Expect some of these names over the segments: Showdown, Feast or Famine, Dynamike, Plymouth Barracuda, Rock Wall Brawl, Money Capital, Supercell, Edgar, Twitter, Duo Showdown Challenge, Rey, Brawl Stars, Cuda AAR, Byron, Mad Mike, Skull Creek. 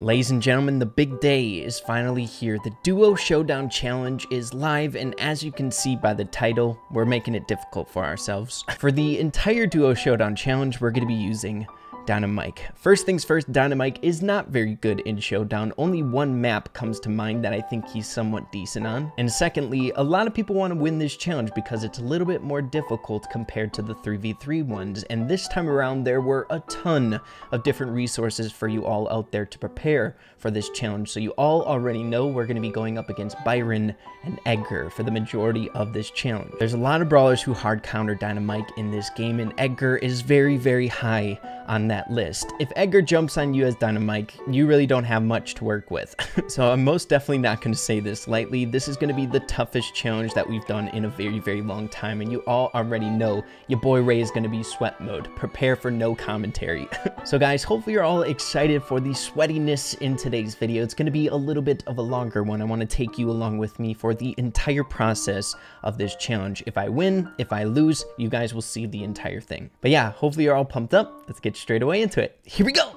Ladies and gentlemen, the big day is finally here. The Duo Showdown Challenge is live, and as you can see by the title, we're making it difficult for ourselves. For the entire Duo Showdown Challenge, we're going to be using Dynamike. First things first, Dynamike is not very good in Showdown. Only one map comes to mind that I think he's somewhat decent on. And secondly, a lot of people want to win this challenge because it's a little bit more difficult compared to the 3v3 ones. And this time around, there were a ton of different resources for you all out there to prepare for this challenge. So you all already know we're going to be going up against Byron and Edgar for the majority of this challenge. There's a lot of brawlers who hard counter Dynamike in this game, and Edgar is very, very high on that list. If Edgar jumps on you as Dynamike, you really don't have much to work with. So I'm most definitely not going to say this lightly. This is going to be the toughest challenge that we've done in a very, very long time, and you all already know your boy Ray is going to be sweat mode. Prepare for no commentary. So guys, hopefully you're all excited for the sweatiness in today's video. It's going to be a little bit of a longer one. I want to take you along with me for the entire process of this challenge. If I win, if I lose, you guys will see the entire thing. But yeah, hopefully you're all pumped up. Let's get straight away into it. Here we go.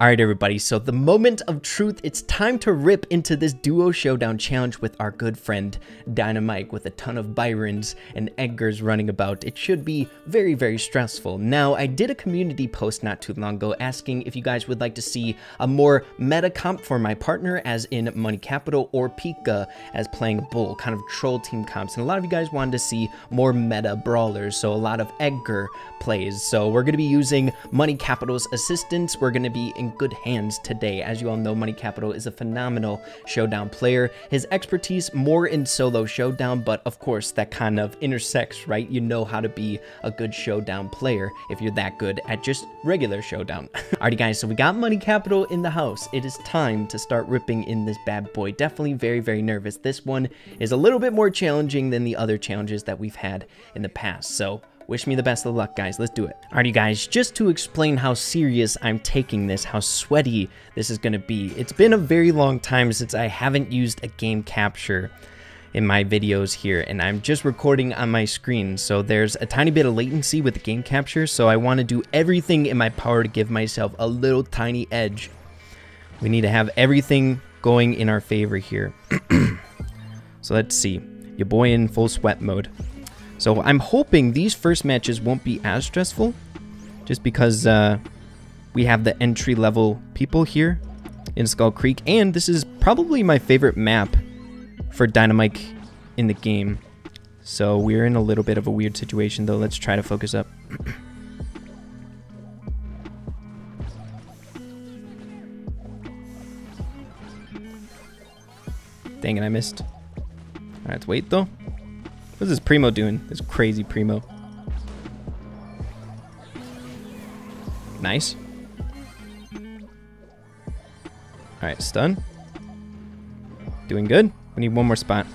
All right, everybody, so the moment of truth, it's time to rip into this Duo Showdown Challenge with our good friend Dynamike, with a ton of Byrons and Edgars running about. It should be very, very stressful. Now, I did a community post not too long ago asking if you guys would like to see a more meta comp for my partner, as in Money Capital or Pika as playing Bull, kind of troll team comps. And a lot of you guys wanted to see more meta brawlers, so a lot of Edgar plays. So we're going to be using Money Capital's assistance. We're going to be in good hands today. As you all know, Money Capital is a phenomenal Showdown player. His expertise more in solo Showdown, but of course that kind of intersects, right? You know how to be a good Showdown player if you're that good at just regular Showdown. Alrighty guys, so we got Money Capital in the house. It is time to start ripping in this bad boy. Definitely very, very nervous. This one is a little bit more challenging than the other challenges that we've had in the past, so wish me the best of luck, guys. Let's do it. Alrighty, guys, just to explain how serious I'm taking this, how sweaty this is going to be. It's been a very long time since I haven't used a game capture in my videos here, and I'm just recording on my screen, so there's a tiny bit of latency with the game capture, so I want to do everything in my power to give myself a little tiny edge. We need to have everything going in our favor here. So let's see. Your boy in full sweat mode. So I'm hoping these first matches won't be as stressful, just because we have the entry-level people here in Skull Creek, and this is probably my favorite map for Dynamike in the game. So we're in a little bit of a weird situation, though. Let's try to focus up. Dang it, I missed. All right, let's wait, though. What's this primo doing? This crazy primo. Nice. Alright, stun. Doing good. We need one more spot.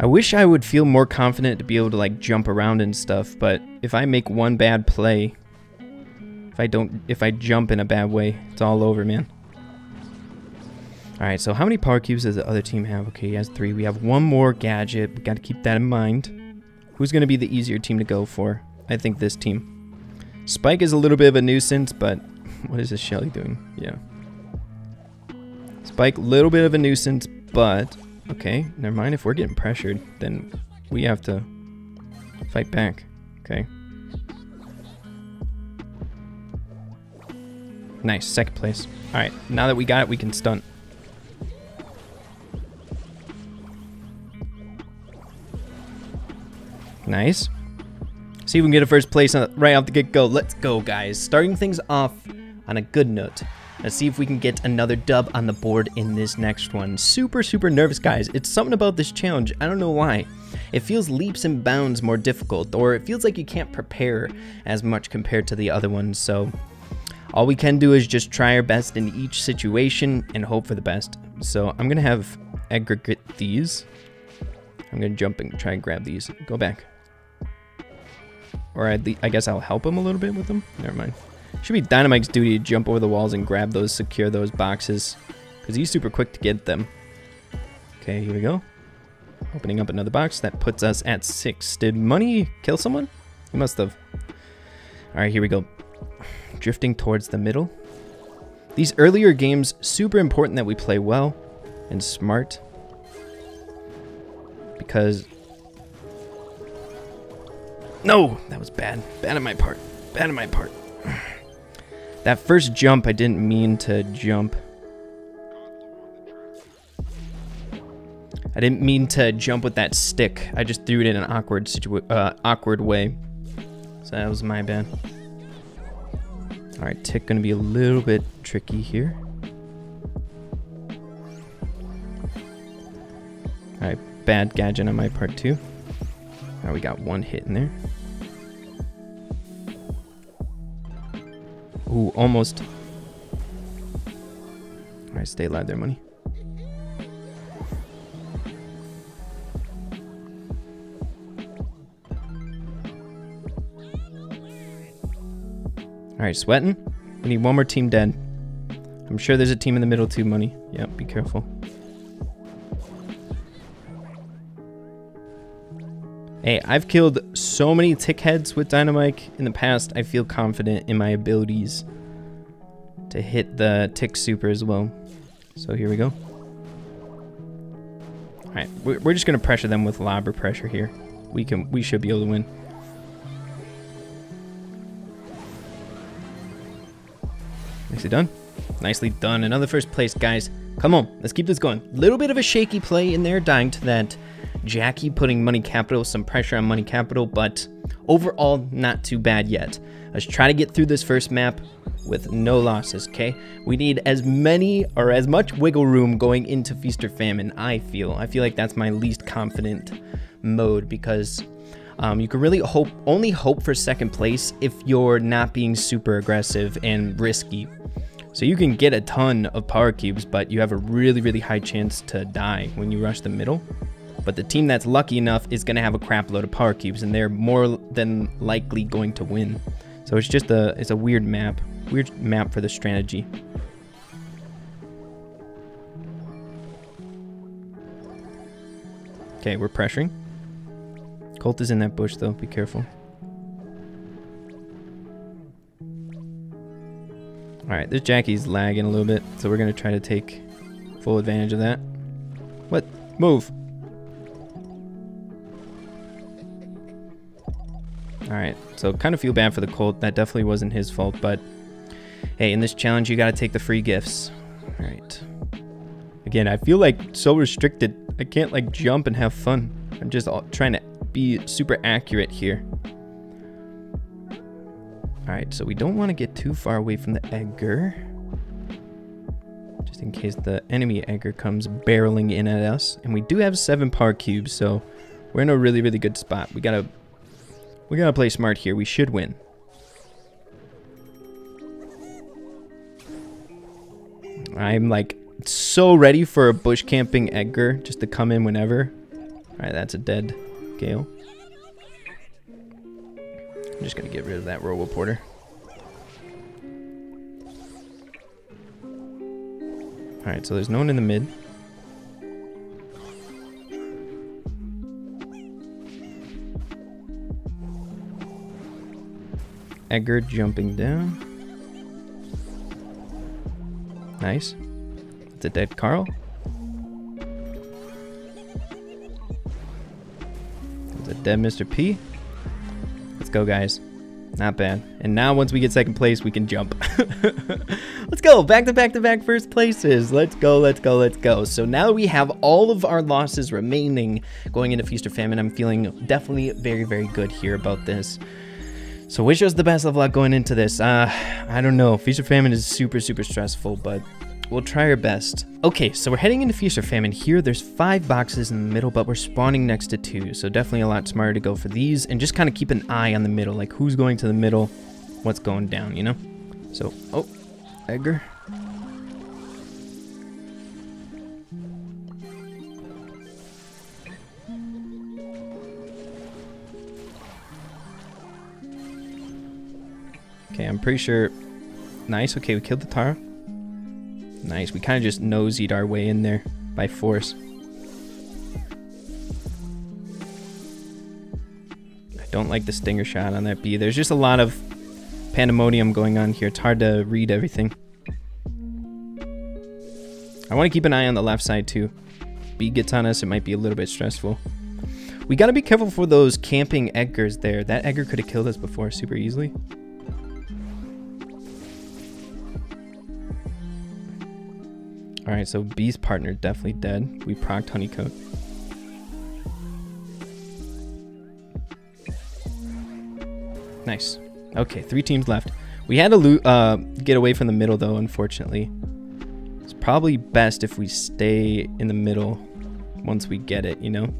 I wish I would feel more confident to be able to like jump around and stuff, but if I make one bad play, if I jump in a bad way, it's all over, man. Alright, so how many power cubes does the other team have? Okay, he has 3. We have one more gadget. We got to keep that in mind. Who's going to be the easier team to go for? I think this team. Spike is a little bit of a nuisance, but what is this Shelly doing? Yeah. Spike, little bit of a nuisance, but okay, never mind. If we're getting pressured, then we have to fight back. Okay. Nice, second place. Alright, now that we got it, we can stunt. Nice. See if we can get a first place right off the get-go. Let's go, guys. Starting things off on a good note. Let's see if we can get another dub on the board in this next one. Super, super nervous, guys. It's something about this challenge. I don't know why. It feels leaps and bounds more difficult, or it feels like you can't prepare as much compared to the other ones. So all we can do is just try our best in each situation and hope for the best. So I'm going to have Edgar get these. I'm going to jump and try and grab these. Go back. Or I guess I'll help him a little bit with them. Never mind. Should be Dynamike's duty to jump over the walls and grab those, secure those boxes, because he's super quick to get them. Okay, here we go. Opening up another box. That puts us at 6. Did Money kill someone? He must have. Alright, here we go. Drifting towards the middle. These earlier games, super important that we play well and smart. Because... no! That was bad. Bad on my part. Bad on my part. That first jump, I didn't mean to jump. I didn't mean to jump with that stick. I just threw it in an awkward way. So that was my bad. All right, tick gonna be a little bit tricky here. All right, bad gadget on my part too. All right, we got one hit in there. Ooh, almost. All right, stay alive there, Money. Alright, sweating. We need one more team dead. I'm sure there's a team in the middle too, Money. Yep, be careful. Hey, I've killed so many tick heads with Dynamike in the past. I feel confident in my abilities to hit the tick super as well. So here we go. Alright, we're just gonna pressure them with lobber pressure here. We should be able to win. Nicely done. Nicely done. Another first place, guys. Come on. Let's keep this going. Little bit of a shaky play in there, dying to that Jackie, putting Money Capital, some pressure on Money Capital, but overall, not too bad yet. Let's try to get through this first map with no losses, okay? We need as many or as much wiggle room going into Feast or Famine, I feel. I feel like that's my least confident mode because... you can really only hope for second place if you're not being super aggressive and risky. So you can get a ton of power cubes, but you have a really, really high chance to die when you rush the middle. But the team that's lucky enough is going to have a crap load of power cubes, and they're more than likely going to win. So it's just a weird map for the strategy. Okay, we're pressuring. Colt is in that bush though, be careful. Alright, this Jackie's lagging a little bit, so we're gonna try to take full advantage of that. What? Move! Alright, so kind of feel bad for the Colt, that definitely wasn't his fault, but hey, in this challenge you gotta take the free gifts. Alright. Again, I feel like so restricted, I can't like jump and have fun. I'm just trying to be super accurate here. Alright, so we don't want to get too far away from the Edgar. Just in case the enemy Edgar comes barreling in at us. And we do have 7 power cubes, so we're in a really, really good spot. We gotta play smart here. We should win. I'm like so ready for a bush camping Edgar just to come in whenever. Alright, that's a dead Gale. I'm just gonna get rid of that Robo Porter. Alright, so there's no one in the mid. Edgar jumping down. Nice. It's a dead Carl. Dead Mr. P. Let's go, guys. Not bad. And now once we get second place, we can jump. Let's go. Back to back to back first places. Let's go, let's go, let's go. So now we have all of our losses remaining going into Feast or Famine. I'm feeling definitely very, very good here about this. So wish us the best of luck going into this. I don't know. Feast or Famine is super, super stressful, but we'll try our best. Okay, so we're heading into Feast or Famine here. There's 5 boxes in the middle, but we're spawning next to 2. So definitely a lot smarter to go for these and just kind of keep an eye on the middle. Like who's going to the middle, what's going down, you know? So, oh, Edgar. Okay, I'm pretty sure. Nice, okay, we killed the Tara. Nice, we kind of just nosied our way in there by force. Don't like the stinger shot on that B. There's just a lot of pandemonium going on here. It's hard to read everything. I want to keep an eye on the left side too. B gets on us, it might be a little bit stressful. We got to be careful for those camping Edgars there. That Edgar could have killed us before super easily. Alright, so B's partner definitely dead. We procced Honeycoat. Nice. Okay, three teams left. We had to get away from the middle though, unfortunately. It's probably best if we stay in the middle once we get it, you know?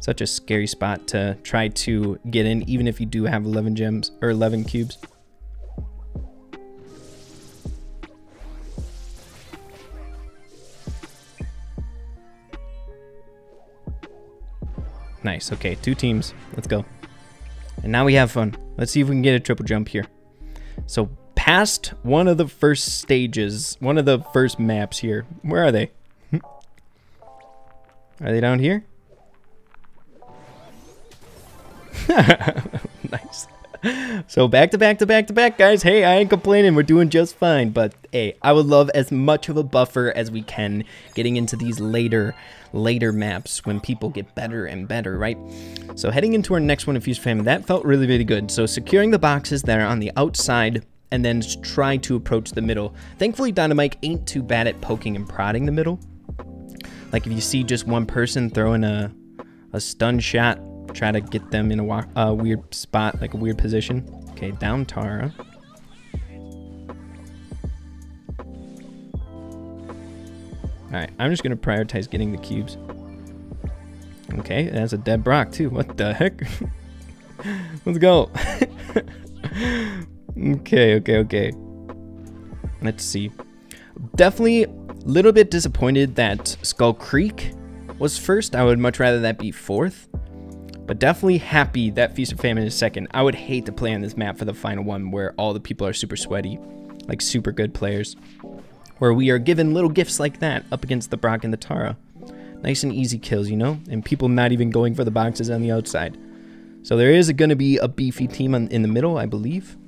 Such a scary spot to try to get in, even if you do have 11 gems or 11 cubes. Nice. Okay, two teams. Let's go. And now we have fun. Let's see if we can get a triple jump here. So past one of the first stages, one of the first maps here. Where are they? Are they down here? Nice. So back to back to back to back, guys. Hey, I ain't complaining. We're doing just fine. But hey, I would love as much of a buffer as we can getting into these later maps when people get better and better, right? So heading into our next one, Feast or Famine, that felt really, really good. So securing the boxes that are on the outside and then try to approach the middle. Thankfully, Dynamike ain't too bad at poking and prodding the middle. Like if you see just one person throwing a stun shot, try to get them in a weird spot, like a weird position. Okay, down Tara. Alright, I'm just going to prioritize getting the cubes. Okay, that's a dead Brock too. What the heck? Let's go. Okay. Let's see. Definitely a little bit disappointed that Skull Creek was first. I would much rather that be fourth. But definitely happy that Feast or Famine is second. I would hate to play on this map for the final one where all the people are super sweaty, like super good players, where we are given little gifts like that up against the Brock and the Tara. Nice and easy kills, you know, and people not even going for the boxes on the outside. So there is going to be a beefy team in the middle, I believe.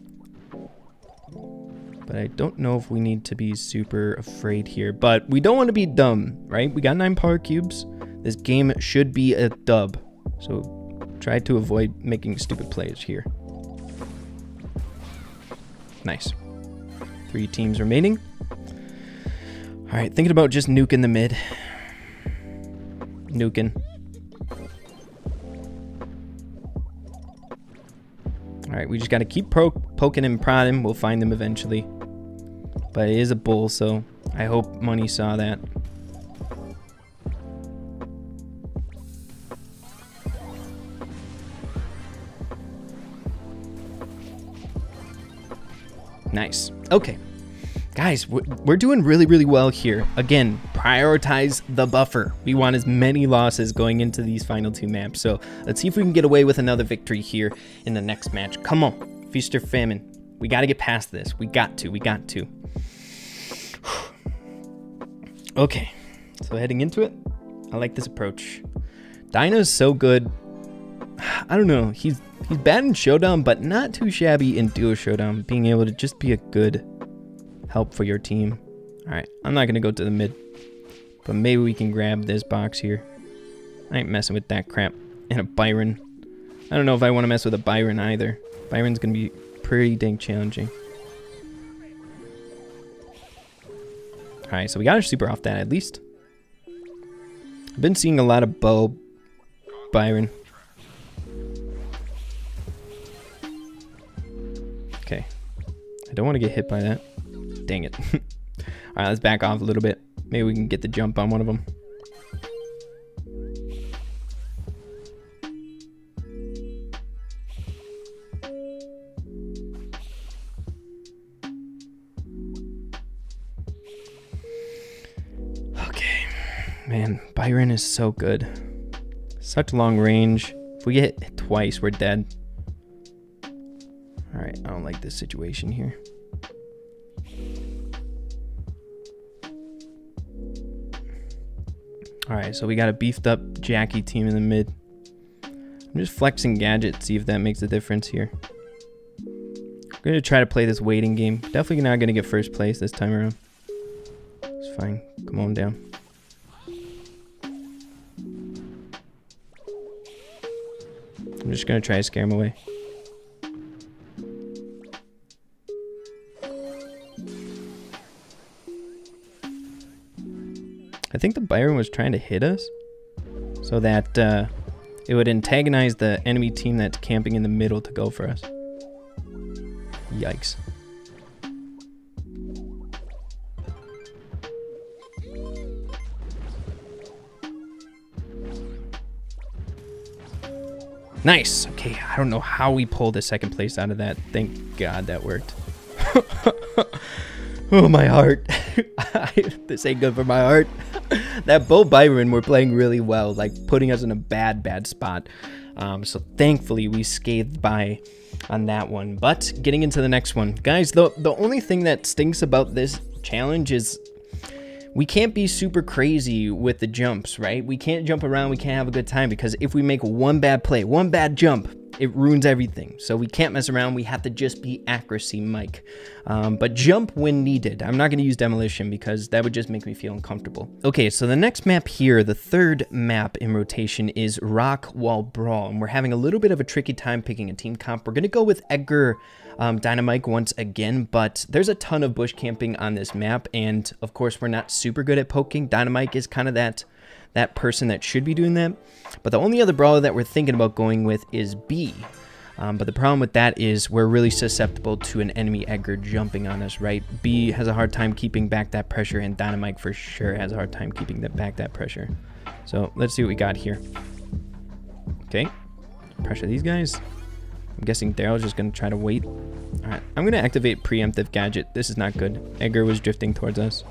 But I don't know if we need to be super afraid here, but we don't want to be dumb, right? We got 9 power cubes. This game should be a dub. So try to avoid making stupid plays here. Nice. 3 teams remaining. Alright, thinking about just nuking the mid. Nuking. Alright, we just gotta keep poking and prodding. We'll find them eventually. But it is a bull, so I hope Money saw that. Nice. Okay, guys, we're doing really, really well here. Again, prioritize the buffer. We want as many losses going into these final 2 maps. So let's see if we can get away with another victory here in the next match. Come on, Feast or Famine. We got to get past this. We got to. Okay, so heading into it, I like this approach. Dino's so good. I don't know. He's bad in Showdown, but not too shabby in Duo Showdown, being able to just be a good help for your team. All right, I'm not going to go to the mid, but maybe we can grab this box here. I ain't messing with that crap. And a Byron. I don't know if I want to mess with a Byron either. Byron's going to be pretty dang challenging. All right, so we got our super off that at least. I've been seeing a lot of Bow Byron. Okay, I don't want to get hit by that. Dang it. All right, let's back off a little bit. Maybe we can get the jump on one of them. Okay, man, Byron is so good. Such long range. If we get hit twice, we're dead. Alright, I don't like this situation here. Alright, so we got a beefed up Jackie team in the mid. I'm just flexing gadgets, see if that makes a difference here. I'm going to try to play this waiting game. Definitely not going to get first place this time around. It's fine. Come on down. I'm just going to try to scare him away. I think the Byron was trying to hit us so that it would antagonize the enemy team that's camping in the middle to go for us. Yikes. Nice. Okay, I don't know how we pulled the second place out of that. Thank God that worked. Oh, my heart. This ain't good for my heart. That Bo Byron were playing really well, like putting us in a bad, bad spot. So thankfully we scathed by on that one. But getting into the next one, guys, the only thing that stinks about this challenge is we can't be super crazy with the jumps, right? We can't jump around. We can't have a good time because if we make one bad play, one bad jump, it ruins everything. So we can't mess around. We have to just be accuracy, Mike. But jump when needed. I'm not going to use demolition because that would just make me feel uncomfortable. Okay, so the next map here, the third map in rotation is Rock Wall Brawl. And we're having a little bit of a tricky time picking a team comp. We're going to go with Edgar Dynamike once again, but there's a ton of bush camping on this map. And of course, we're not super good at poking. Dynamike is kind of that person that should be doing that. But the only other brawler that we're thinking about going with is B. But the problem with that is we're really susceptible to an enemy Edgar jumping on us, right? B has a hard time keeping back that pressure, and Dynamike for sure has a hard time keeping back that pressure. So let's see what we got here. Okay, pressure these guys. I'm guessing Daryl's just gonna try to wait. All right, I'm gonna activate preemptive gadget. This is not good. Edgar was drifting towards us.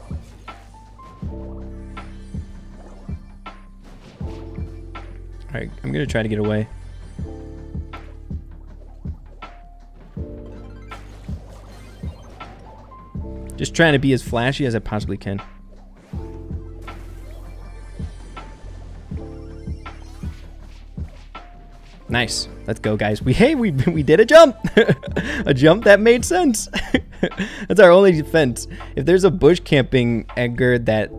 All right, I'm gonna try to get away. Just trying to be as flashy as I possibly can. Nice, let's go, guys. Hey, we did a jump. A jump that made sense. That's our only defense. If there's a bush camping Edgar that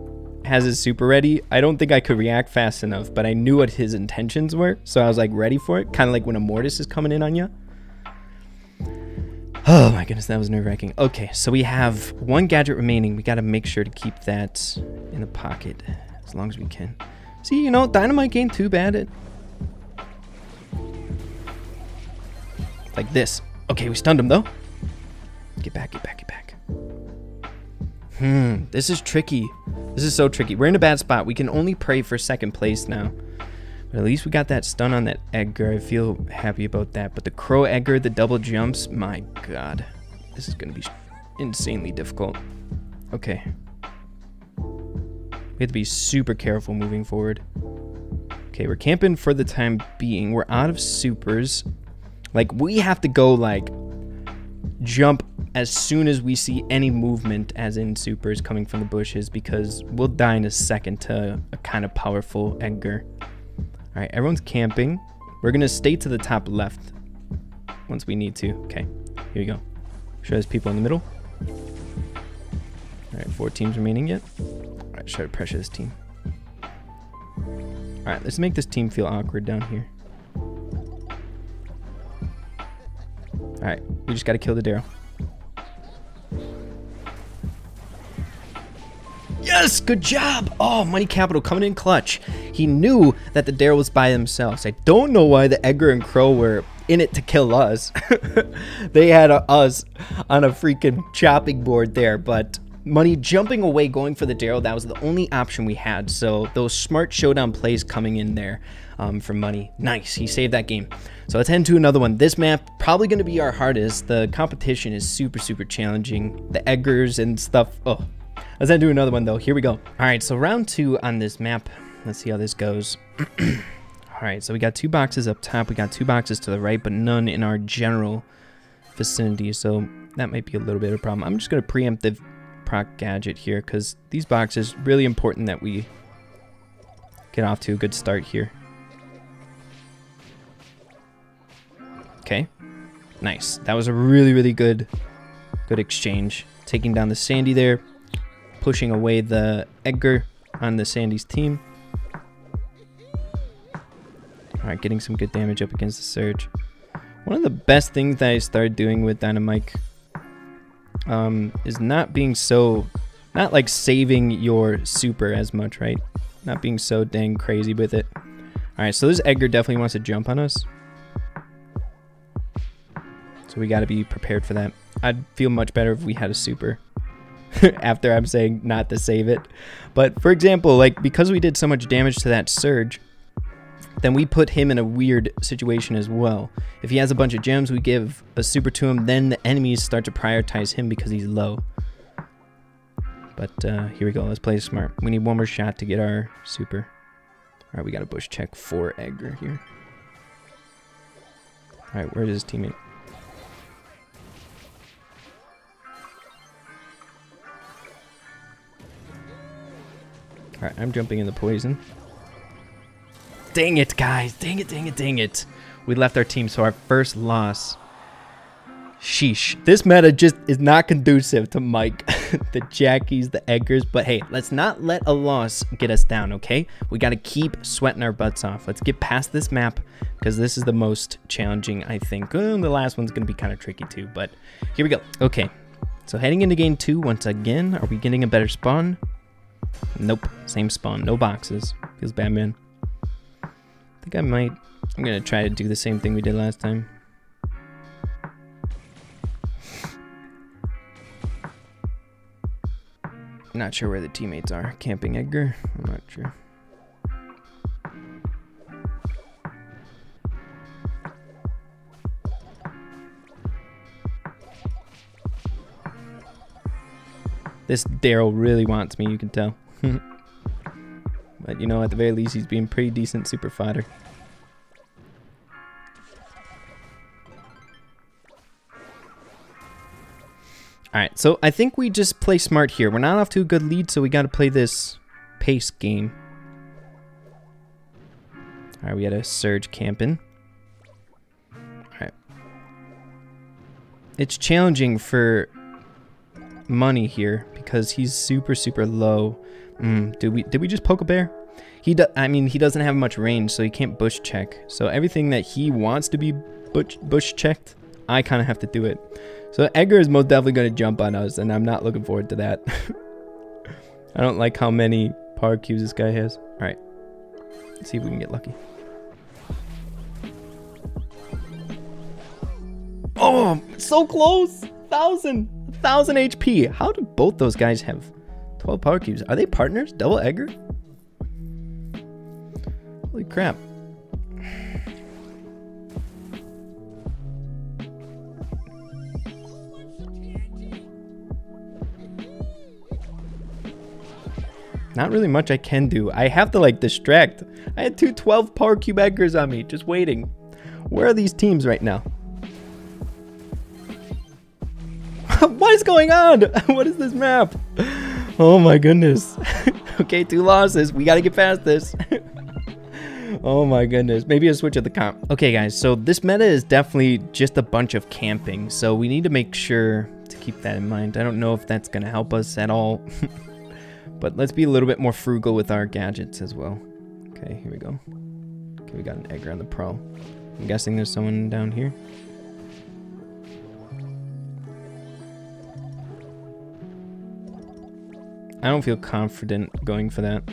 has his super ready, I don't think I could react fast enough, but I knew what his intentions were, so I was like ready for it, kind of like when a mortis is coming in on you. Oh my goodness, that was nerve-wracking. Okay, so we have one gadget remaining. We got to make sure to keep that in the pocket as long as we can. See, you know, Dynamite ain't too bad at like this. Okay, we stunned him though. Get back, get back, get back. This is tricky. This is so tricky. We're in a bad spot. We can only pray for second place now. But at least we got that stun on that Edgar. I feel happy about that. But the Crow Edgar, the double jumps, my God. This is going to be insanely difficult. Okay. We have to be super careful moving forward. Okay, we're camping for the time being. We're out of supers. Like, we have to go, like, jump as soon as we see any movement, as in supers coming from the bushes, because we'll die in a second to a kind of powerful Edgar. All right, everyone's camping. We're gonna stay to the top left once we need to. Okay, here we go. I'm sure there's people in the middle. All right, 4 teams remaining yet. All right, try to pressure this team. All right, let's make this team feel awkward down here. All right, we just gotta kill the Daryl. Yes, good job. Oh, Money Capital coming in clutch. He knew that the Daryl was by themselves. I don't know why the Edgar and Crow were in it to kill us. They had us on a freaking chopping board there, but Money jumping away, going for the Daryl, that was the only option we had. So those smart showdown plays coming in there from Money. Nice, he saved that game. So let's head to another one. This map, probably gonna be our hardest. The competition is super, super challenging. The Edgars and stuff, oh. Let's then do another one though. Here we go. All right, so round 2 on this map. Let's see how this goes. All right, so we got 2 boxes up top. We got 2 boxes to the right, but none in our general vicinity. So that might be a little bit of a problem. I'm just going to preemptive proc gadget here because these boxes, really important that we get off to a good start here. Okay, nice. That was a really good exchange. Taking down the Sandy there, pushing away the Edgar on the Sandy's team. All right, getting some good damage up against the Surge. One of the best things that I started doing with Dynamike is not being so, not like saving your super as much, right? Not being so dang crazy with it. All right, so this Edgar definitely wants to jump on us. So we got to be prepared for that. I'd feel much better if we had a super after I'm saying not to save it. But for example, like because we did so much damage to that Surge, then we put him in a weird situation as well. If he has a bunch of gems, we give a super to him, then the enemies start to prioritize him because he's low. But here we go, let's play smart. We need one more shot to get our super. All right, we got a bush check for Edgar here. All right, where's his teammate? All right, I'm jumping in the poison. Dang it, guys. Dang it, dang it, dang it. We left our team, so our first loss. Sheesh. This meta just is not conducive to Mike, the Jackies, the Edgars. But hey, let's not let a loss get us down, okay? We got to keep sweating our butts off. Let's get past this map because this is the most challenging, I think. The last one's going to be kind of tricky too, but here we go. Okay, so heading into game two once again. Are we getting a better spawn? Nope. Same spawn. No boxes. Feels bad, man. I think I might. I'm gonna try to do the same thing we did last time. Not sure where the teammates are. Camping Edgar? I'm not sure. This Daryl really wants me, you can tell. But, you know, at the very least, he's being pretty decent super fodder. All right, so I think we just play smart here. We're not off to a good lead, so we got to play this pace game. All right, we got a Surge camping. All right. It's challenging for Money here because he's super low. Did we just poke a bear? I mean he doesn't have much range, so he can't bush check. So everything that he wants to be bush checked, I kind of have to do it. So Edgar is most definitely going to jump on us, and I'm not looking forward to that. I don't like how many power cubes this guy has. All right, let's see if we can get lucky. Oh, so close! 1,000 HP. How do both those guys have 12 power cubes? Are they partners? Double Edgar? Holy crap. Not really much I can do. I have to like distract. I had two 12 power cube Edgars on me just waiting. Where are these teams right now? What is going on? What is this map? Oh my goodness. Okay, two losses. We got to get past this. Oh my goodness. Maybe a switch at the comp. Okay, guys. So this meta is definitely just a bunch of camping. So we need to make sure to keep that in mind. I don't know if that's going to help us at all. But let's be a little bit more frugal with our gadgets as well. Okay, here we go. Okay, we got an Edgar on the pro. I'm guessing there's someone down here. I don't feel confident going for that.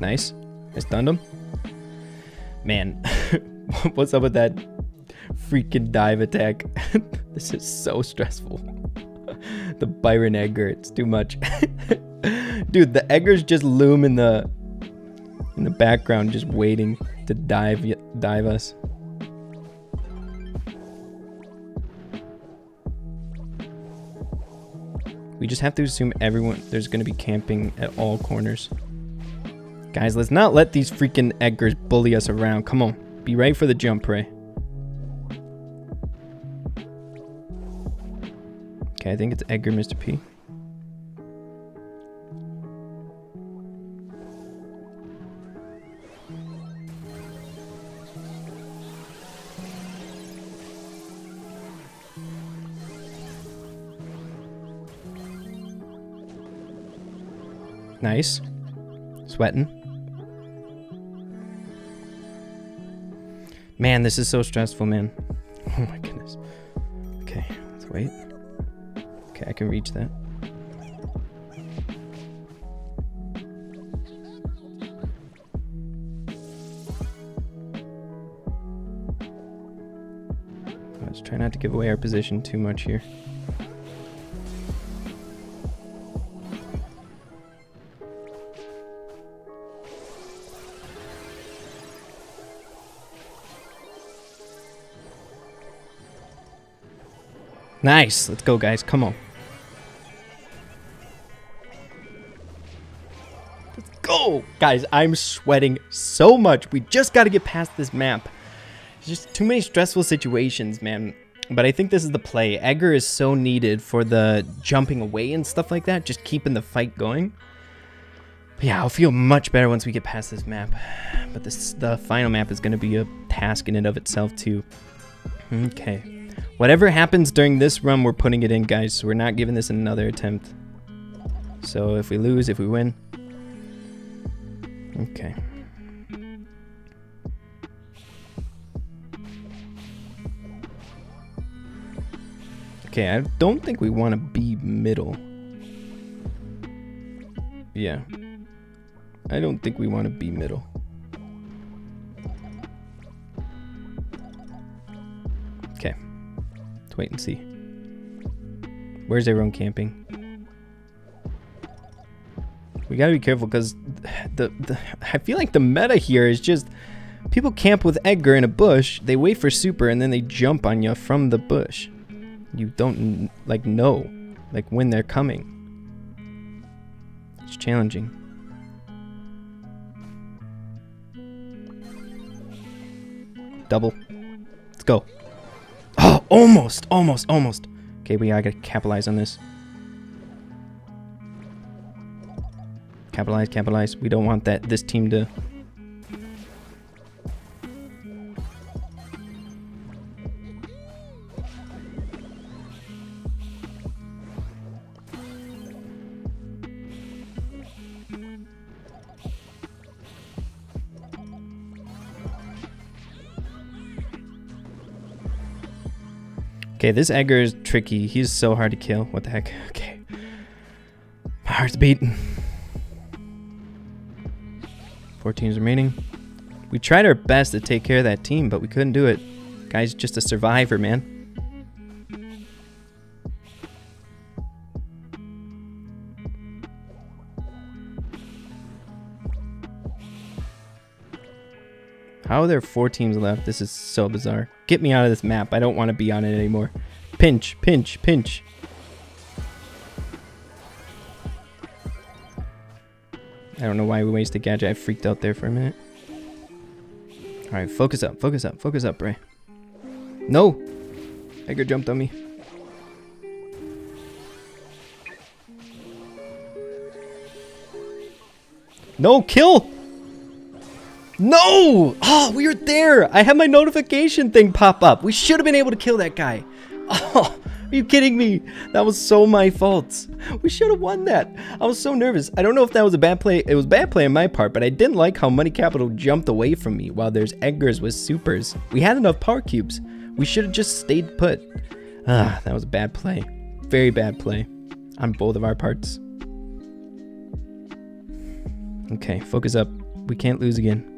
Nice. I stunned him. Man, what's up with that freaking dive attack? This is so stressful. The Byron Edgar, it's too much. Dude, the Edgars just loom in the background just waiting to dive us. We just have to assume there's going to be camping at all corners. Guys, let's not let these freaking Edgars bully us around. Come on. Be ready for the jump, Ray. Okay, I think it's Edgar, Mr. P. Nice. Sweating. Man, this is so stressful, man. Oh my goodness. Okay, let's wait. Okay, I can reach that. Let's try not to give away our position too much here. Nice. Let's go, guys. Come on. Let's go. Guys, I'm sweating so much. We just got to get past this map. It's just too many stressful situations, man. But I think this is the play. Edgar is so needed for the jumping away and stuff like that. Just keeping the fight going. But yeah, I'll feel much better once we get past this map. But the final map is going to be a task in and of itself, too. Okay. Whatever happens during this run, we're putting it in, guys. So we're not giving this another attempt. So if we lose, if we win. Okay. Okay, I don't think we want to be middle. Yeah. I don't think we want to be middle. Wait and see. Where's everyone camping? We gotta be careful because I feel like the meta here is just people camp with Edgar in a bush, they wait for super, and then they jump on you from the bush. You don't like know like when they're coming. It's challenging. Double. Let's go. Oh, almost, almost, almost. Okay, I gotta capitalize on this. Capitalize, capitalize. We don't want that, this team to... Okay, this Edgar is tricky. He's so hard to kill. What the heck? Okay. My heart's beating. 4 teams remaining. We tried our best to take care of that team, but we couldn't do it. Guy's just a survivor, man. How are there 4 teams left? This is so bizarre. Get me out of this map. I don't want to be on it anymore. Pinch, pinch, pinch. I don't know why we wasted gadget. I freaked out there for a minute. All right, focus up, focus up, focus up, Bray. No! Edgar jumped on me. No, kill! No! Oh, we were there! I had my notification thing pop up. We should have been able to kill that guy. Oh, are you kidding me? That was so my fault. We should have won that. I was so nervous. I don't know if that was a bad play. It was bad play on my part, but I didn't like how Money Capital jumped away from me while there's Edgar's with supers. We had enough power cubes. We should have just stayed put. Ah, that was a bad play. Very bad play on both of our parts. Okay, focus up. We can't lose again.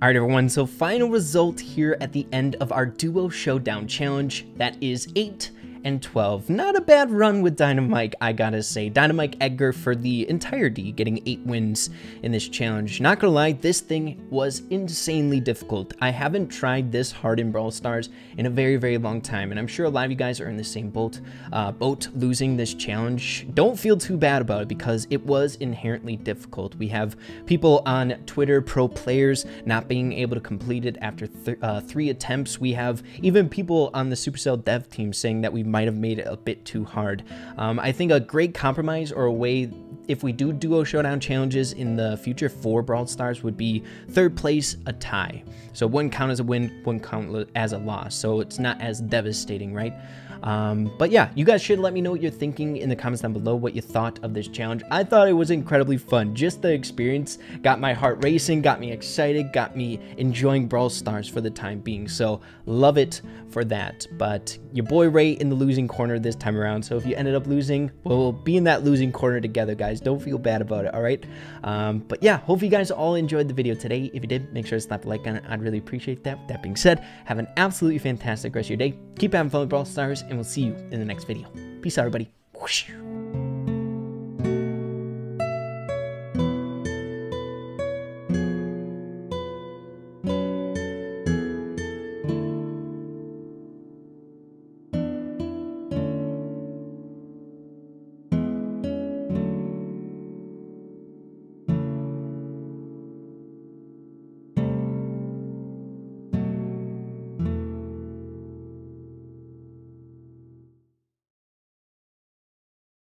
Alright everyone, so final result here at the end of our Duo Showdown Challenge, that is 8 and 12. Not a bad run with Dynamike, I gotta say. Dynamike Edgar for the entirety, getting 8 wins in this challenge. Not gonna lie, this thing was insanely difficult. I haven't tried this hard in Brawl Stars in a very, very long time, and I'm sure a lot of you guys are in the same boat. Losing this challenge, don't feel too bad about it because it was inherently difficult. We have people on Twitter, pro players, not being able to complete it after 3 attempts. We have even people on the Supercell dev team saying that we might have made it a bit too hard. I think a great compromise, or a way, if we do Duo Showdown challenges in the future for Brawl Stars, would be 3rd place, a tie. So 1 count as a win, 1 count as a loss. So it's not as devastating, right? But yeah, you guys should let me know what you're thinking in the comments down below, what you thought of this challenge. I thought it was incredibly fun. Just the experience got my heart racing, got me excited, got me enjoying Brawl Stars for the time being. So love it for that. But your boy Ray in the losing corner this time around. So if you ended up losing, we'll be in that losing corner together, guys. Don't feel bad about it, all right? But yeah, hope you guys all enjoyed the video today. If you did, make sure to slap a like on it. I'd really appreciate that. With that being said, have an absolutely fantastic rest of your day. Keep having fun with Brawl Stars, and we'll see you in the next video. Peace out, everybody. Whoosh.